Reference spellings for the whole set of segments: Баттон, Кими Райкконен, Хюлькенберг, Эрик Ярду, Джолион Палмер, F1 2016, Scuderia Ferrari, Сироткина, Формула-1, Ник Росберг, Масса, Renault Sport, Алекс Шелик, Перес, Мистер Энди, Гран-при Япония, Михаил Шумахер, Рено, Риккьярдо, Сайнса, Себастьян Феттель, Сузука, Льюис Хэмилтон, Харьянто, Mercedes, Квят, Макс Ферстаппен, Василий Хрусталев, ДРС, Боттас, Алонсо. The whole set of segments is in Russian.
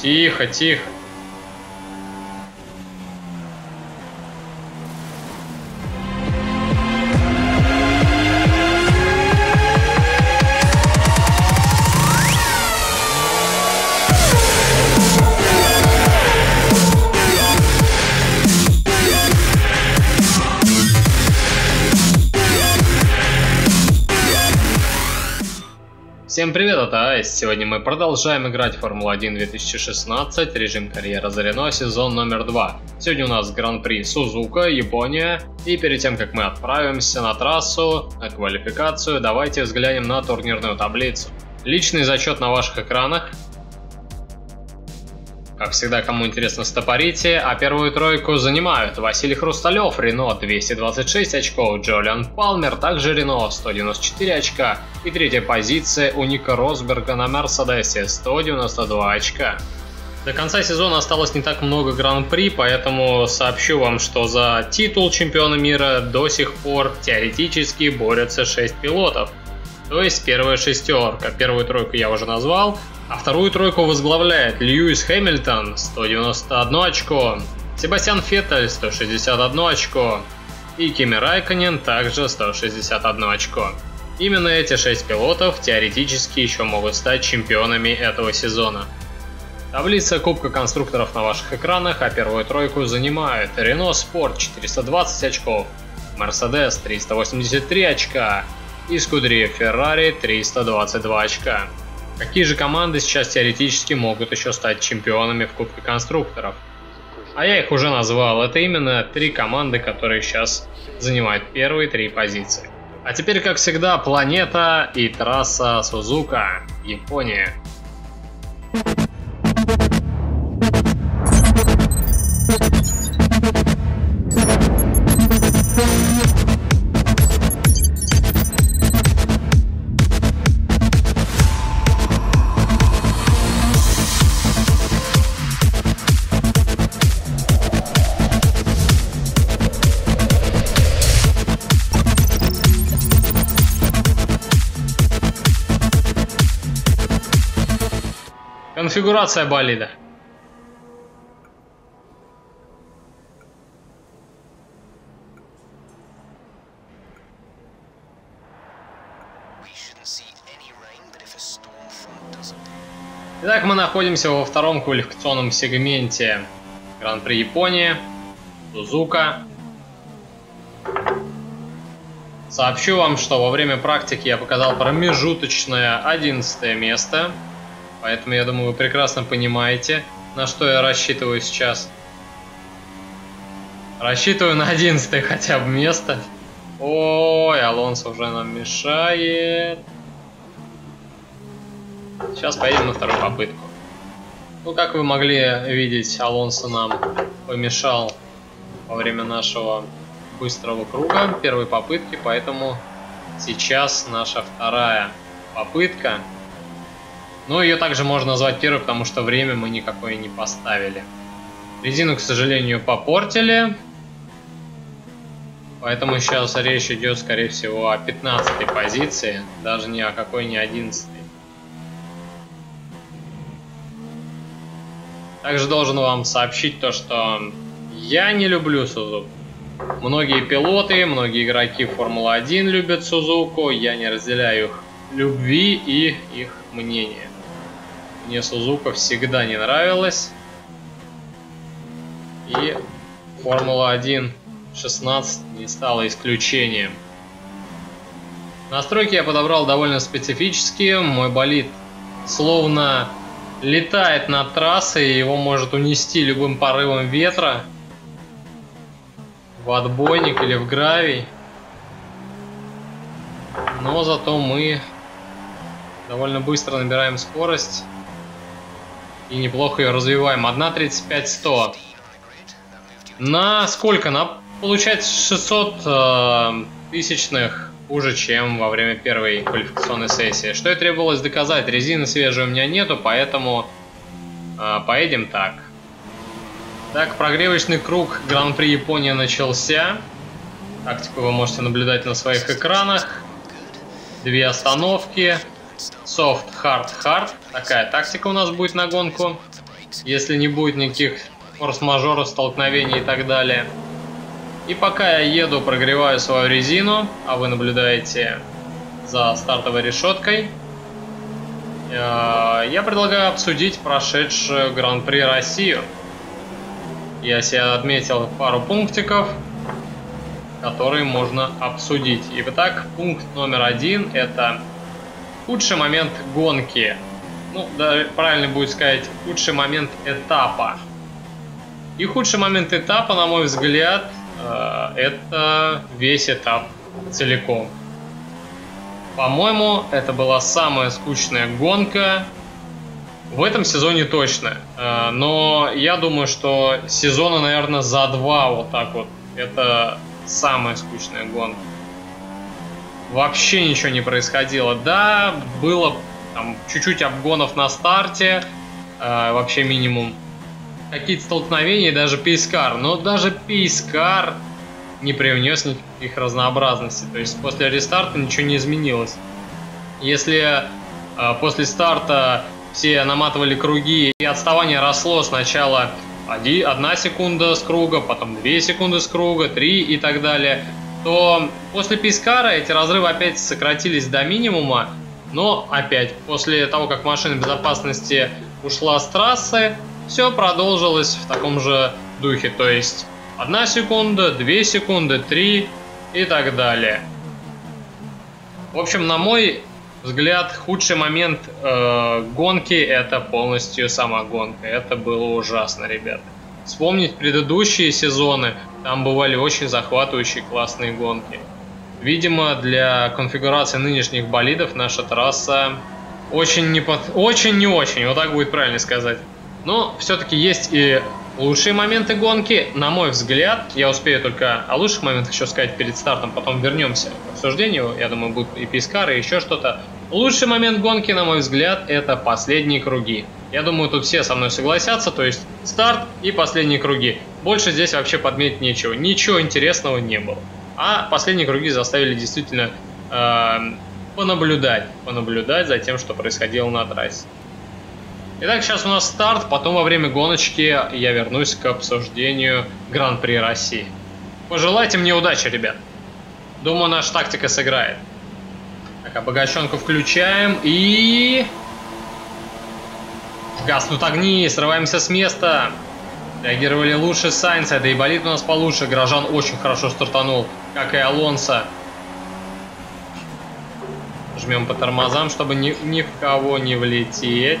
Тихо, тихо. Всем привет, это Айс. Сегодня мы продолжаем играть в Формулу-1 2016, режим карьера за Рено, сезон номер 2. Сегодня у нас Гран-при Сузука, Япония. И перед тем, как мы отправимся на трассу, на квалификацию, давайте взглянем на турнирную таблицу. Личный зачет на ваших экранах. Как всегда, кому интересно, стопорите, а первую тройку занимают Василий Хрусталев, Рено 226 очков, Джолион Палмер, также Рено 194 очка, и третья позиция у Ника Росберга на Мерседесе 192 очка. До конца сезона осталось не так много гран-при, поэтому сообщу вам, что за титул чемпиона мира до сих пор теоретически борются 6 пилотов. То есть первая шестерка. Первую тройку я уже назвал, а вторую тройку возглавляет Льюис Хэмилтон 191 очко, Себастьян Феттель 161 очко и Кими Райкконен также 161 очко. Именно эти 6 пилотов теоретически еще могут стать чемпионами этого сезона. Таблица Кубка конструкторов на ваших экранах, а первую тройку занимают Renault Sport 420 очков, Mercedes 383 очка, и Scuderia Ferrari 322 очка. Какие же команды сейчас теоретически могут еще стать чемпионами в Кубке конструкторов? А я их уже назвал, это именно 3 команды, которые сейчас занимают первые 3 позиции. А теперь, как всегда, планета и трасса Сузука, Япония. Конфигурация болида. Итак, мы находимся во втором квалификационном сегменте Гран-при Японии, Сузука. Сообщу вам, что во время практики я показал промежуточное 11 место. Поэтому, я думаю, вы прекрасно понимаете, на что я рассчитываю сейчас. Рассчитываю на 11-е хотя бы место. Ой, Алонсо уже нам мешает. Сейчас поедем на вторую попытку. Ну, как вы могли видеть, Алонсо нам помешал во время нашего быстрого круга первой попытки. Поэтому сейчас наша вторая попытка. Но ее также можно назвать первой, потому что время мы никакое не поставили. Резину, к сожалению, попортили. Поэтому сейчас речь идет, скорее всего, о 15-й позиции. Даже ни о какой не 11-й. Также должен вам сообщить то, что я не люблю Сузуку. Многие пилоты, многие игроки Формулы-1 любят Сузуку. Я не разделяю их любви и их мнения. Мне Сузука всегда не нравилась. И Формула-1 16 не стала исключением. Настройки я подобрал довольно специфические. Мой болид словно летает на трассе, и его может унести любым порывом ветра в отбойник или в гравий. Но зато мы довольно быстро набираем скорость и неплохо ее развиваем. 1.35.100. На сколько? На, получается, 600 тысячных хуже, чем во время первой квалификационной сессии. Что и требовалось доказать. Резины свежей у меня нету, поэтому поедем так. Так, прогревочный круг Гран-при Японии начался. Тактику вы можете наблюдать на своих экранах. 2 остановки. Soft, hard, hard. Такая тактика у нас будет на гонку. если не будет никаких форс-мажоров, столкновений и так далее. И пока я еду, прогреваю свою резину, а вы наблюдаете за стартовой решеткой, я предлагаю обсудить прошедшую Гран-при Россию. Я себе отметил пару пунктиков, которые можно обсудить. Итак, пункт номер 1 – это худший момент гонки. Ну, да, правильно будет сказать, худший момент этапа. И худший момент этапа, на мой взгляд, это весь этап целиком. По-моему, это была самая скучная гонка в этом сезоне точно. Но я думаю, что сезона, наверное, за 2 вот так вот. Это самая скучная гонка. Вообще ничего не происходило. Да, было там чуть-чуть обгонов на старте, вообще минимум. Какие-то столкновения, даже пейскар. Но даже пейскар не привнес никаких разнообразностей. То есть после рестарта ничего не изменилось. Если после старта все наматывали круги и отставание росло сначала 1 секунда с круга, потом 2 секунды с круга, 3 и так далее, то после пейскара эти разрывы опять сократились до минимума. Но опять, после того, как машина безопасности ушла с трассы, все продолжилось в таком же духе, то есть 1 секунда, 2 секунды, 3 и так далее. В общем, на мой взгляд, худший момент гонки — это полностью сама гонка. Это было ужасно, ребята. Вспомнить предыдущие сезоны, там бывали очень захватывающие классные гонки. Видимо, для конфигурации нынешних болидов наша трасса очень не очень, вот так будет правильно сказать. Но все-таки есть и лучшие моменты гонки, на мой взгляд. Я успею только о лучших моментах еще сказать перед стартом, потом вернемся к обсуждению. Я думаю, будут и пейскары, и еще что-то. Лучший момент гонки, на мой взгляд, это последние круги. Я думаю, тут все со мной согласятся, то есть старт и последние круги. Больше здесь вообще подметить нечего, ничего интересного не было. А последние круги заставили действительно понаблюдать за тем, что происходило на трассе. Итак, сейчас у нас старт, потом во время гоночки я вернусь к обсуждению Гран-при России. Пожелайте мне удачи, ребят. Думаю, наша тактика сыграет. Так, обогащенку включаем и... Гаснут огни, срываемся с места. Реагировали лучше Сайнса, да и болид у нас получше. Граждан очень хорошо стартанул, как и Алонсо. Жмем по тормозам, чтобы ни в кого не влететь.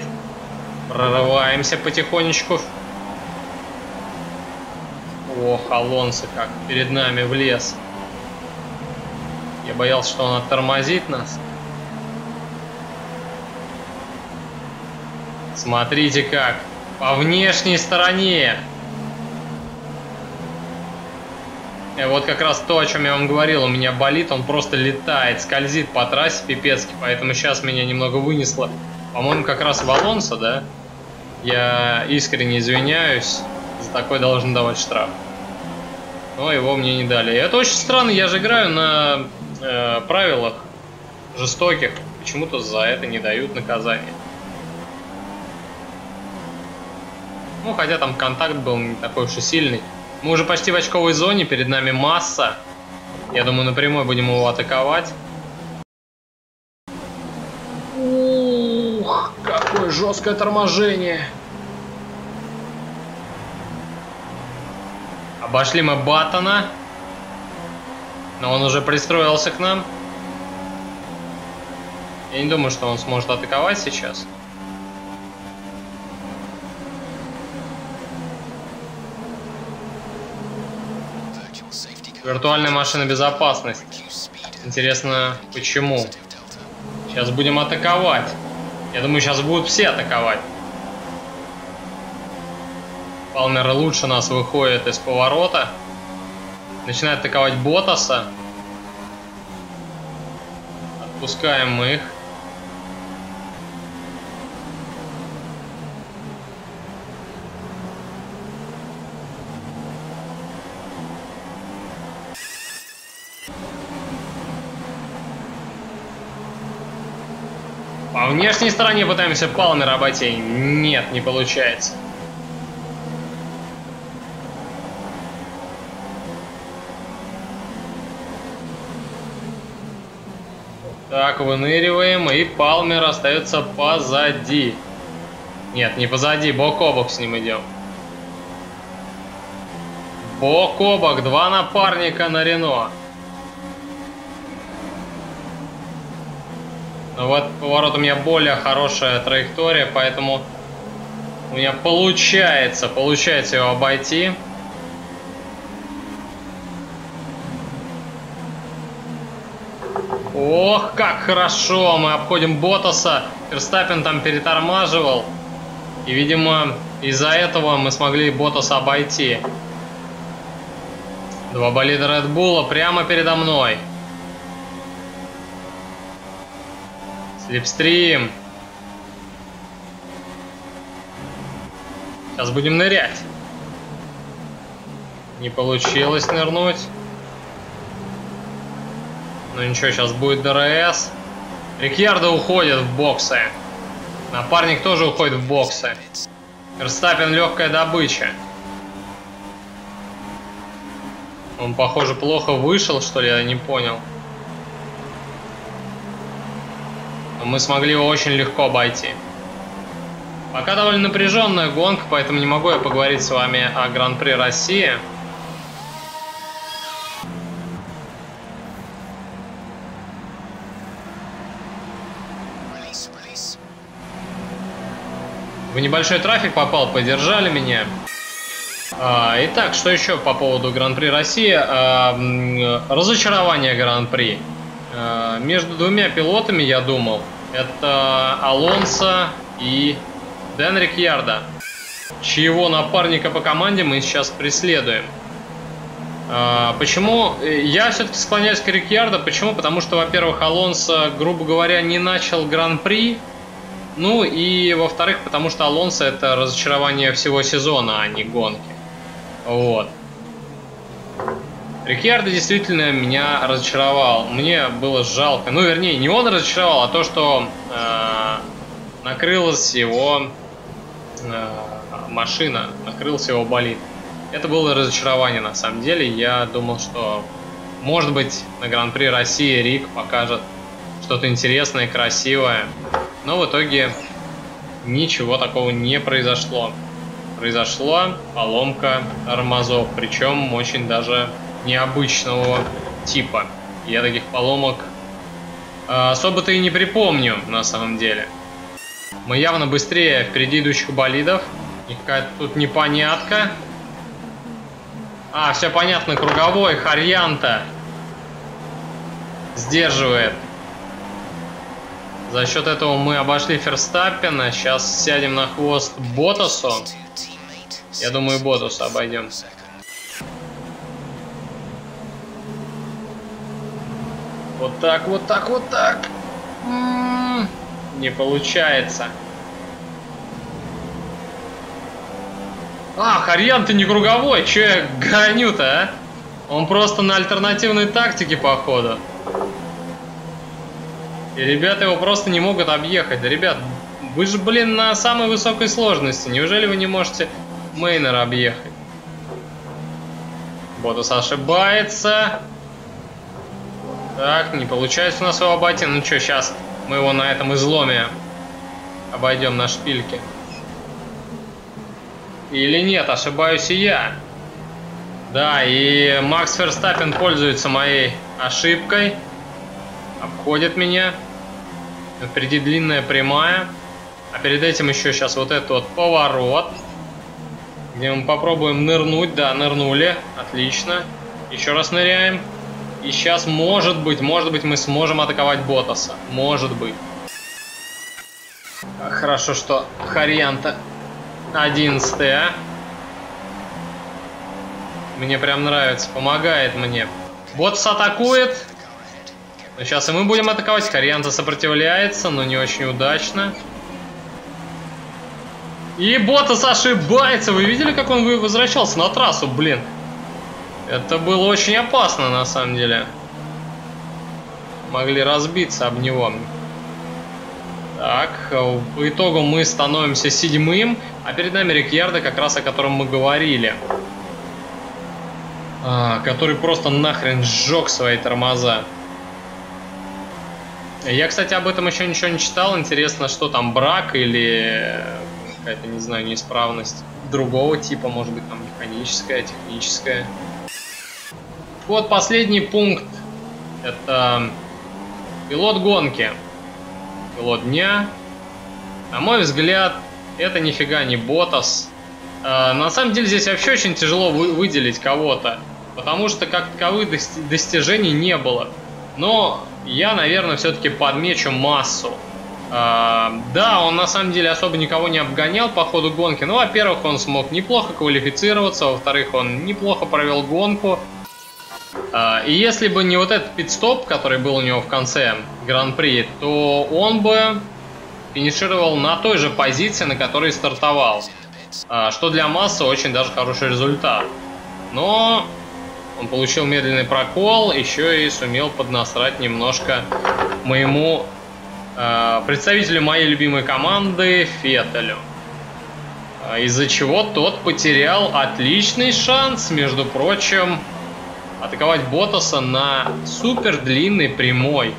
Прорываемся потихонечку. Ох, Алонсо как перед нами влез. Я боялся, что он оттормозит нас. Смотрите как. По внешней стороне. И вот как раз то, о чем я вам говорил. У меня болит, он просто летает, скользит по трассе пипецки. Поэтому сейчас меня немного вынесло. По-моему, как раз в Алонсо, да? Я искренне извиняюсь, за такой должен давать штраф. Но его мне не дали. И это очень странно, я же играю на правилах жестоких. Почему-то за это не дают наказание. Ну, хотя там контакт был не такой уж и сильный. Мы уже почти в очковой зоне, перед нами Масса. Я думаю, напрямую будем его атаковать. Какое жесткое торможение. Обошли мы Баттона. Но он уже пристроился к нам. Я не думаю, что он сможет атаковать сейчас. Виртуальная машина безопасности. Интересно, почему? Сейчас будем атаковать. Я думаю, сейчас будут все атаковать. Палмер лучше нас выходит из поворота. Начинает атаковать Боттаса. Отпускаем их. По внешней стороне пытаемся Палмера обойти. Нет, не получается. так, выныриваем, и Палмер остается позади. Нет, не позади, бок о бок с ним идем. Бок о бок, два напарника на Рено. Но вот поворот у меня более хорошая траектория, поэтому у меня получается его обойти. Ох, как хорошо! Мы обходим Боттаса. Ферстаппен там перетормаживал. И, видимо, из-за этого мы смогли Боттаса обойти. Два болида Red Bull прямо передо мной. Слепстрим. Сейчас будем нырять. Не получилось нырнуть. Ну ничего, сейчас будет ДРС. Риккьярдо уходит в боксы. Напарник тоже уходит в боксы. Ферстаппен легкая добыча. Он, похоже, плохо вышел, что ли, я не понял. Но мы смогли его очень легко обойти. Пока довольно напряженная гонка, поэтому не могу я поговорить с вами о Гран-при России. В небольшой трафик попал, поддержали меня. Итак, что еще по поводу Гран-при России? Разочарование Гран-при. Между двумя пилотами, я думал, это Алонсо и Риккьярдо, чьего напарника по команде мы сейчас преследуем. Почему? Я все-таки склоняюсь к Риккьярдо. Почему? Потому что, во-первых, Алонсо, грубо говоря, не начал Гран-при. Ну и, во-вторых, потому что Алонсо — это разочарование всего сезона, а не гонки. Вот. Риккьярдо действительно меня разочаровал. Мне было жалко. Ну, вернее, не он разочаровал, а то, что накрылась его машина, накрылся его болид. Это было разочарование, на самом деле. Я думал, что, может быть, на Гран-при России Рик покажет что-то интересное, красивое. Но в итоге ничего такого не произошло. Произошла поломка тормозов, причем очень даже необычного типа. Я таких поломок особо-то и не припомню, на самом деле. Мы явно быстрее впереди идущих болидов. И какая-то тут непонятка. А, все понятно, круговой, Харьянто сдерживает. За счет этого мы обошли Ферстаппена. Сейчас сядем на хвост Боттасу. Я думаю, Боттаса обойдем. Вот так, вот так, вот так. Не получается. А, Харьян, ты не круговой. Че я гоню-то, а? Он просто на альтернативной тактике, походу. И ребята его просто не могут объехать. Да, ребят, вы же, блин, на самой высокой сложности. Неужели вы не можете Мейнера объехать? Боттас ошибается. Так, не получается у нас его обойти. Ну что, сейчас мы его на этом изломе обойдем на шпильке. Или нет, ошибаюсь и я. Да, и Макс Ферстаппен пользуется моей ошибкой. Обходит меня. Впереди длинная прямая. А перед этим еще сейчас вот этот вот поворот, где мы попробуем нырнуть. Да, нырнули. Отлично. Еще раз ныряем. И сейчас, может быть, мы сможем атаковать Боттаса. Может быть. Хорошо, что Харьянто 11-е. Мне прям нравится. Помогает мне. Боттас атакует. Но сейчас и мы будем атаковать. Харьянто сопротивляется, но не очень удачно. И Боттас ошибается. Вы видели, как он возвращался на трассу, блин? Это было очень опасно, на самом деле. Могли разбиться об него. Так, по итогу мы становимся 7-м. А перед нами Риккьярдо, как раз о котором мы говорили. Который просто нахрен сжег свои тормоза. Я, кстати, об этом еще ничего не читал. Интересно, что там, брак или какая-то, не знаю, неисправность другого типа, может быть, там механическая, техническая. Вот последний пункт. Это пилот гонки. Пилот дня. На мой взгляд, это нифига не Боттас. На самом деле здесь вообще очень тяжело выделить кого-то, потому что как таковых достижений не было. Но я, наверное, все-таки подмечу Массу. Да, он на самом деле особо никого не обгонял по ходу гонки. Ну, во-первых, он смог неплохо квалифицироваться, во-вторых, он неплохо провел гонку. И если бы не вот этот пит-стоп, который был у него в конце гран-при, то он бы финишировал на той же позиции, на которой стартовал. Что для Массы очень даже хороший результат. Но он получил медленный прокол, еще и сумел поднасрать немножко моему представителю моей любимой команды Феттелю. Из-за чего тот потерял отличный шанс, между прочим, атаковать Боттаса на супер длинной прямой.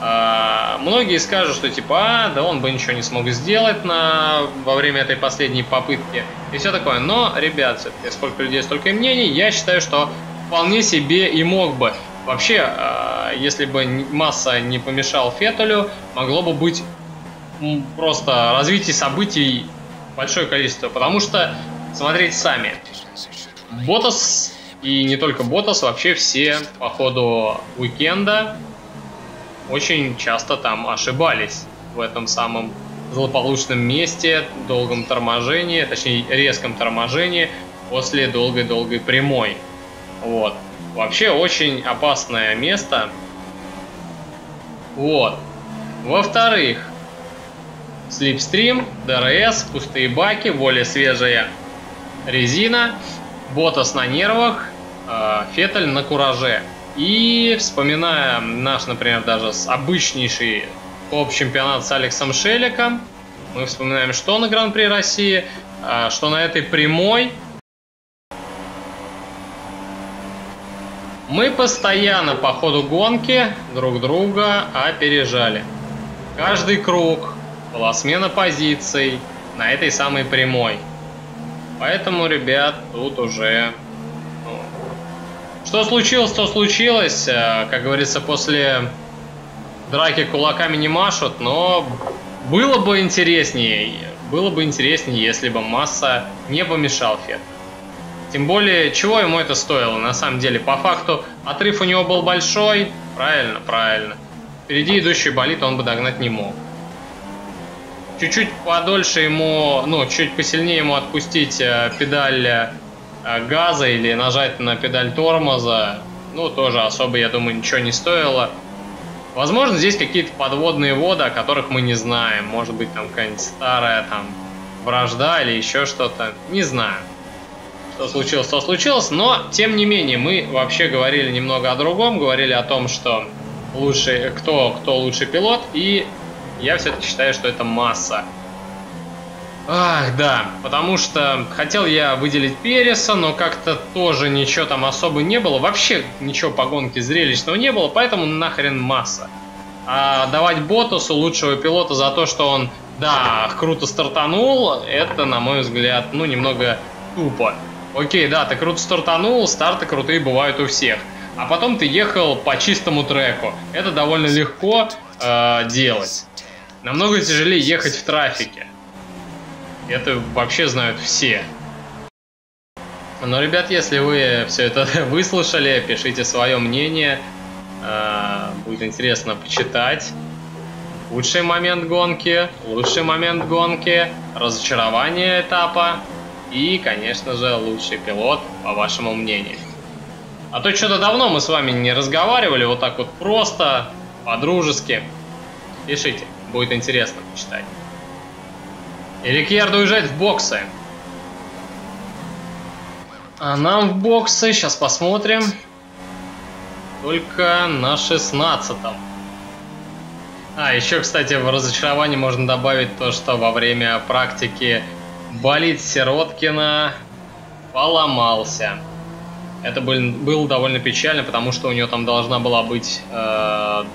Многие скажут, что типа, да он бы ничего не смог сделать во время этой последней попытки и все такое. Но, ребят, все-таки сколько людей, столько и мнений. Я считаю, что вполне себе и мог бы. Вообще, если бы Масса не помешал Феттелю, могло бы быть просто развитие событий большое количество. Потому что, смотрите сами, Боттас и не только Боттас, вообще все по ходу уикенда очень часто там ошибались в этом самом злополучном месте, долгом торможении, точнее резком торможении после долгой-долгой прямой. Вот. Вообще очень опасное место. Вот. Во-вторых, слипстрим, ДРС, пустые баки, более свежая резина, Боттас на нервах, Феттель на кураже. И вспоминая наш, например, даже обычнейший топ-чемпионат с Алексом Шеликом, мы вспоминаем, что на Гран-при России, что на этой прямой мы постоянно по ходу гонки друг друга опережали. Каждый круг была смена позиций на этой самой прямой. Поэтому, ребят, тут уже... Что случилось, то случилось. Как говорится, после драки кулаками не машут, но было бы интереснее, если бы Масса не помешал Феттелю. Тем более, чего ему это стоило, на самом деле, по факту, отрыв у него был большой, правильно. Впереди идущий болид он бы догнать не мог. Чуть-чуть подольше ему, ну, чуть посильнее ему отпустить педаль газа или нажать на педаль тормоза, ну, тоже особо, я думаю, ничего не стоило. Возможно, здесь какие-то подводные воды, о которых мы не знаем. Может быть, там какая-нибудь старая там вражда или еще что-то. Не знаю, что случилось, то случилось. Но, тем не менее, мы вообще говорили немного о другом. Говорили о том, что лучше, кто лучший пилот. И я все-таки считаю, что это Масса. Ах, да, потому что хотел я выделить Переса, но как-то тоже ничего там особо не было. Вообще ничего по гонке зрелищного не было, поэтому нахрен Масса. А давать Боттасу лучшего пилота за то, что он, да, круто стартанул, это, на мой взгляд, ну, немного тупо. Окей, да, ты круто стартанул, старты крутые бывают у всех. А потом ты ехал по чистому треку. Это довольно легко делать. Намного тяжелее ехать в трафике. Это вообще знают все. Но, ребят, если вы все это выслушали, пишите свое мнение. Будет интересно почитать. Лучший момент гонки, разочарование этапа и, конечно же, лучший пилот, по вашему мнению. А то что-то давно мы с вами не разговаривали, вот так вот просто, по-дружески. Пишите, будет интересно почитать. Эрик Ярду уезжает в боксы. А нам в боксы, сейчас посмотрим. Только на 16-м. А, еще, кстати, в разочаровании можно добавить то, что во время практики болид Сироткина поломался. Это было довольно печально, потому что у него там должна была быть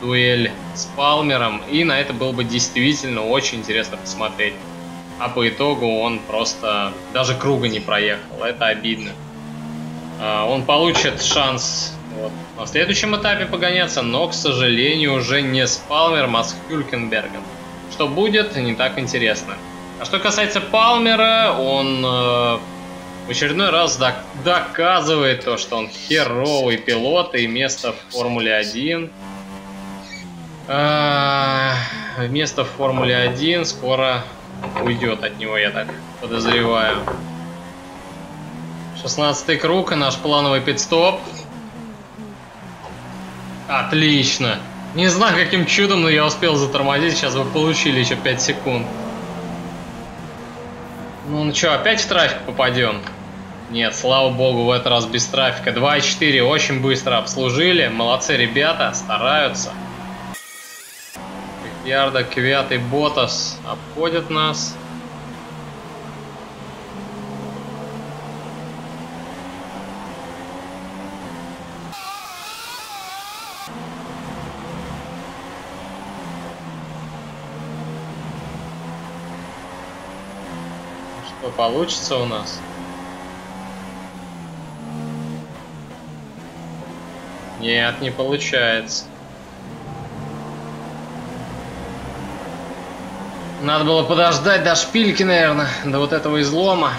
дуэль с Палмером, и на это было бы действительно очень интересно посмотреть. А по итогу он просто даже круга не проехал, это обидно. Он получит шанс вот, на следующем этапе погоняться, но, к сожалению, уже не с Палмером, а с Хюлькенбергом. Что будет, не так интересно. А что касается Палмера, он... в очередной раз доказывает то, что он херовый пилот и место в Формуле-1. Место в Формуле-1 скоро уйдет от него, я так подозреваю. 16-й круг и наш плановый пит-стоп. Отлично. Не знаю, каким чудом, но я успел затормозить. Сейчас вы получили еще 5 секунд. Ну что, опять в трафик попадем? Нет, слава богу, в этот раз без трафика. 2.4 очень быстро обслужили. Молодцы ребята, стараются. Риккьярдо, Квят и Боттас обходят нас. Что получится у нас? Нет, не получается. Надо было подождать до шпильки, наверное, до вот этого излома.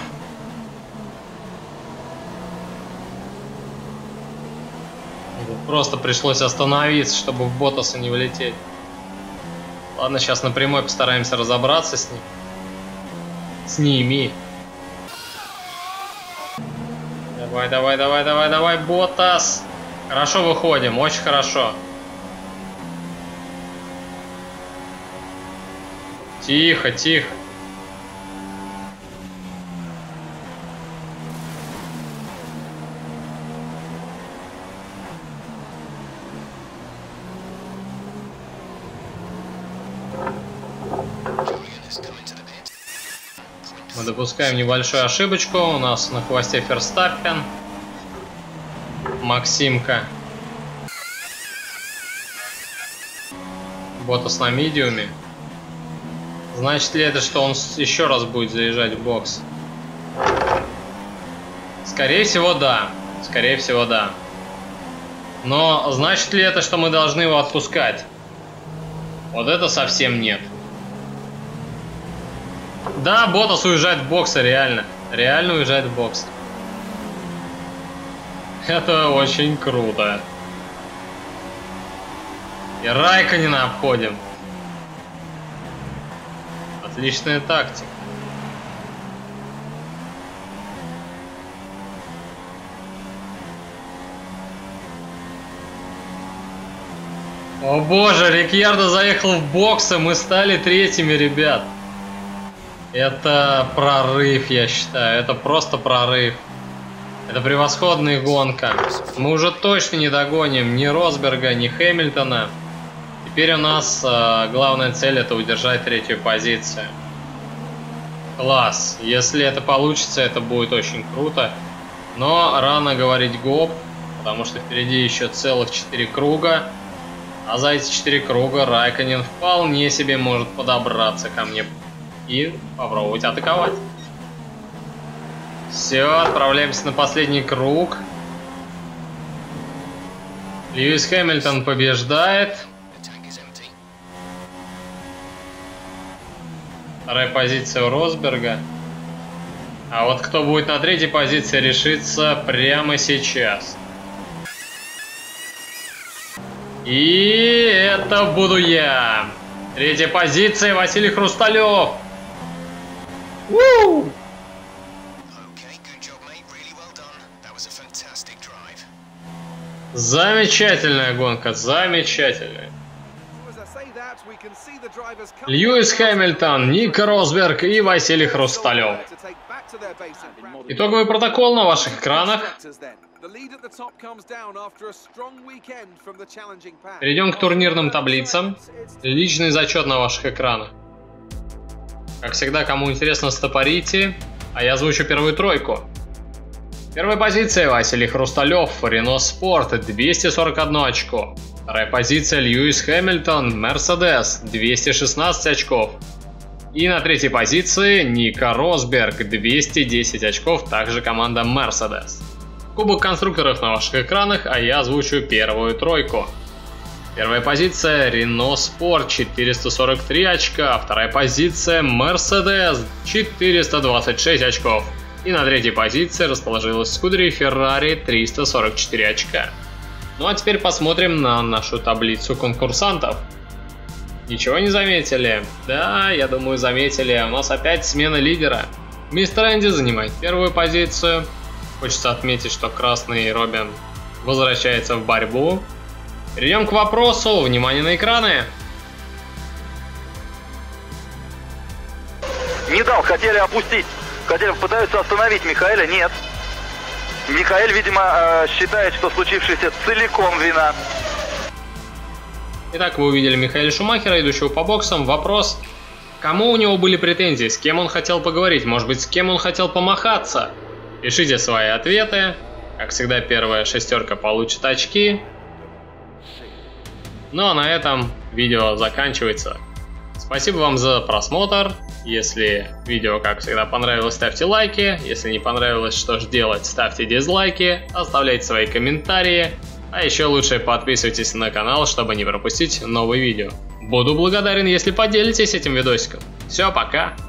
Просто пришлось остановиться, чтобы в Боттаса не влететь. Ладно, сейчас напрямую постараемся разобраться с ним. С ними. Давай, давай, давай, давай, давай, Боттас. Хорошо выходим, очень хорошо. Тихо, тихо. Мы допускаем небольшую ошибочку. У нас на хвосте Ферстаппен. Максимка. Боттас на медиуме. Значит ли это, что он еще раз будет заезжать в бокс? Скорее всего, да. Скорее всего, да. Но значит ли это, что мы должны его отпускать? Вот это совсем нет. Да, Боттас уезжает в боксы, реально. Реально уезжает в бокс. Это очень круто. И Райкконена обходим. Отличная тактика. О боже, Риккьярдо заехал в боксы, мы стали третьими, ребят. Это прорыв, я считаю. Это просто прорыв. Это превосходная гонка. Мы уже точно не догоним ни Росберга, ни Хэмилтона. Теперь у нас главная цель — это удержать третью позицию. Класс. Если это получится, это будет очень круто. Но рано говорить гоп, потому что впереди еще целых 4 круга. А за эти 4 круга Райкконен вполне себе может подобраться ко мне и попробовать атаковать. Все, отправляемся на последний круг. Льюис Хэмилтон побеждает. Вторая позиция у Росберга. А вот кто будет на третьей позиции, решится прямо сейчас. И это буду я. Третья позиция — Василий Хрусталев. Уу! Замечательная гонка, замечательная. Льюис Хэмилтон, Ник Росберг и Василий Хрусталев. Итоговый протокол на ваших экранах. Перейдем к турнирным таблицам. Личный зачет на ваших экранах. Как всегда, кому интересно, стопорите, а я озвучу первую тройку. Первая позиция — Василий Хрусталев, Renault Sport, 241 очко. Вторая позиция — Льюис Хэмилтон, Mercedes, 216 очков. И на третьей позиции Ника Росберг, 210 очков, также команда Mercedes. Кубок конструкторов на ваших экранах, а я озвучу первую тройку. Первая позиция — Renault Sport, 443 очка. Вторая позиция — Mercedes, 426 очков. И на третьей позиции расположилась Scuderia Ferrari, 344 очка. Ну а теперь посмотрим на нашу таблицу конкурсантов. Ничего не заметили? Да, я думаю, заметили. У нас опять смена лидера. Мистер Энди занимает первую позицию. Хочется отметить, что красный Робин возвращается в борьбу. Перейдем к вопросу. Внимание на экраны. Не дал, хотели опустить. Хотели, пытаются остановить Михаэля, нет. Михаэль, видимо, считает, что случившееся целиком вина. Итак, вы увидели Михаила Шумахера, идущего по боксам. Вопрос, кому у него были претензии, с кем он хотел поговорить, может быть, с кем он хотел помахаться? Пишите свои ответы. Как всегда, первая шестерка получит очки. Ну а на этом видео заканчивается. Спасибо вам за просмотр. Если видео, как всегда, понравилось, ставьте лайки. Если не понравилось, что же делать, ставьте дизлайки, оставляйте свои комментарии. А еще лучше подписывайтесь на канал, чтобы не пропустить новые видео. Буду благодарен, если поделитесь этим видосиком. Все, пока!